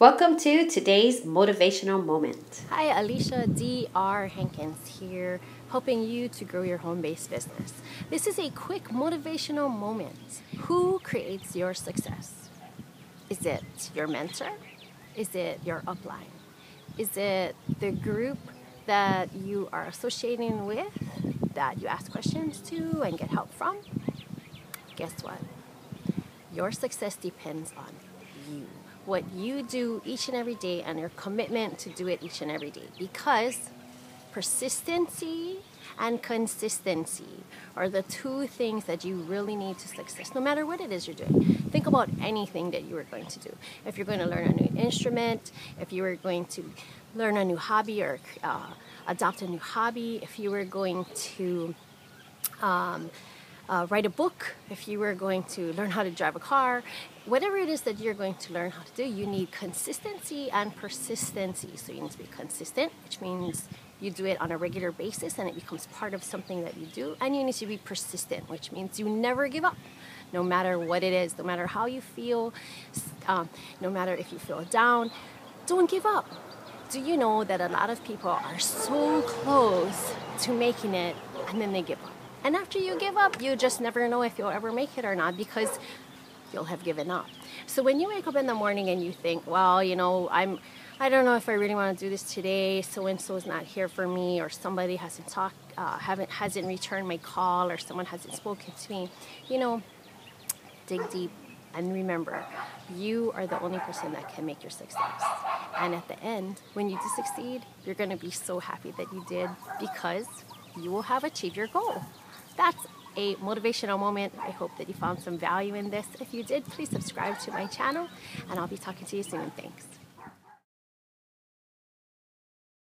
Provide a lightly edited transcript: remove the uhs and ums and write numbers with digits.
Welcome to today's motivational moment. Hi, Alicia D.R. Hankins here, helping you to grow your home-based business. This is a quick motivational moment. Who creates your success? Is it your mentor? Is it your upline? Is it the group that you are associating with, that you ask questions to and get help from? Guess what? Your success depends on you. What you do each and every day and your commitment to do it each and every day, because persistency and consistency are the two things that you really need to success, no matter what it is you're doing. Think about anything that you are going to do. If you're going to learn a new instrument, if you are going to learn a new hobby or adopt a new hobby, if you were going to write a book, if you were going to learn how to drive a car, whatever it is that you're going to learn how to do, you need consistency and persistency. So you need to be consistent, which means you do it on a regular basis and it becomes part of something that you do. And you need to be persistent, which means you never give up, no matter what it is, no matter how you feel, no matter if you feel down, don't give up. Do you know that a lot of people are so close to making it and then they give up? And after you give up, you just never know if you'll ever make it or not, because you'll have given up. So when you wake up in the morning and you think, well, you know, I don't know if I really want to do this today. So-and-so is not here for me, or somebody hasn't talked, hasn't returned my call, or someone hasn't spoken to me. You know, dig deep and remember, you are the only person that can make your success. And at the end, when you do succeed, you're going to be so happy that you did, because you will have achieved your goal. That's a motivational moment. I hope that you found some value in this. If you did, please subscribe to my channel, and I'll be talking to you soon. Thanks.